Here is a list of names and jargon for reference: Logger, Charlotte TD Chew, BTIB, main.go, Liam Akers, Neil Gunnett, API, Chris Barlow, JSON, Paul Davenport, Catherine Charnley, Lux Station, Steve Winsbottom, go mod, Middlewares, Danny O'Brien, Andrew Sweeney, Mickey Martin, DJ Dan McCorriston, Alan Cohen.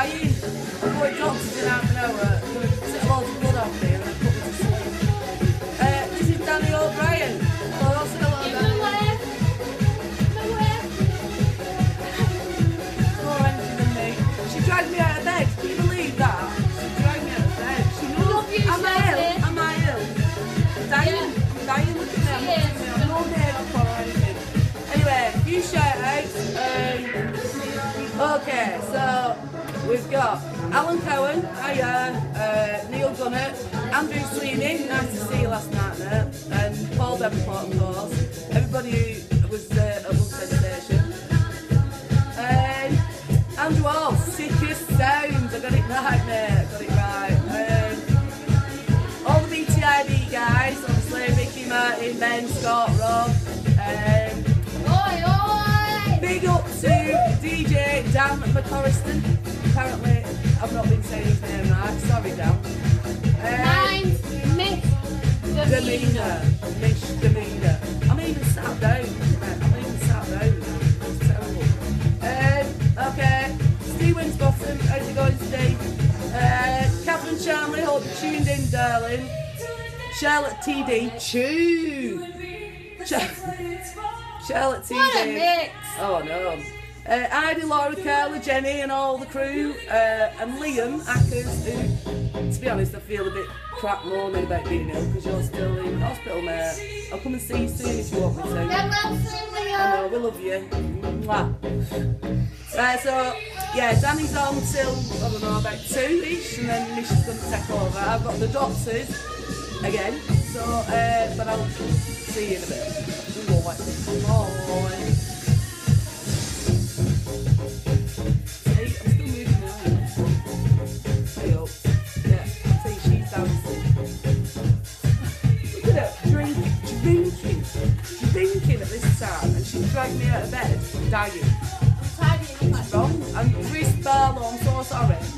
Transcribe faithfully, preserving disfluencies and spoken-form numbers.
are you? Boy, doctors in half an hour, set loads of blood off me and I put me to sleep. Uh, this is Danny O'Brien. Well, I'll say hello, Danny. More energy than me. She dragged me out of bed. Can you believe that? She dragged me out of bed. She knows. Am I ill? Am I ill? I'm dying. I'm dying. Look at them. I'm not made up or anything. Anyway, you share eggs. Um, okay, so... We've got Alan Cohen, hiya, uh, Neil Gunnett, Andrew Sweeney, nice to see you last night, mate, and Paul Davenport, of course, everybody who was uh, at Lux Station. Um, Andrew All, sickest sounds, I got it right, mate, got it right. Um, all the B T I B guys, obviously, Mickey Martin, Ben, Scott, Rob. Um, oi, oi! Big up to D J Dan McCorriston. Apparently, I've not been saying his name right. Sorry, Dan. Um, Mine's misdemeanor. Misdemeanor. I'm even sat down. I'm even sat down. It's terrible. Um, okay. Steve Winsbottom, how's it going today? Uh, Catherine Charnley, hope you tuned in, darling. Charlotte T D Chew. Char Charlotte T D. What a mix. Oh, no. Uh, Heidi, Laura, Carla, Jenny and all the crew, uh, and Liam Akers, who, to be honest, I feel a bit crap moaning about being ill because you're still in hospital, mate. I'll come and see you soon if you want me to. I know, we love you. Mwah. Uh, so, yeah, Danny's on till, I don't know, about two-ish, and then Misha's going to take over. I've got the doctors again, so, uh, but I'll see you in a bit. We won't wait for dragged me out of bed, dying. I'm tired of you. It's wrong. And Chris Barlow, I'm so sorry.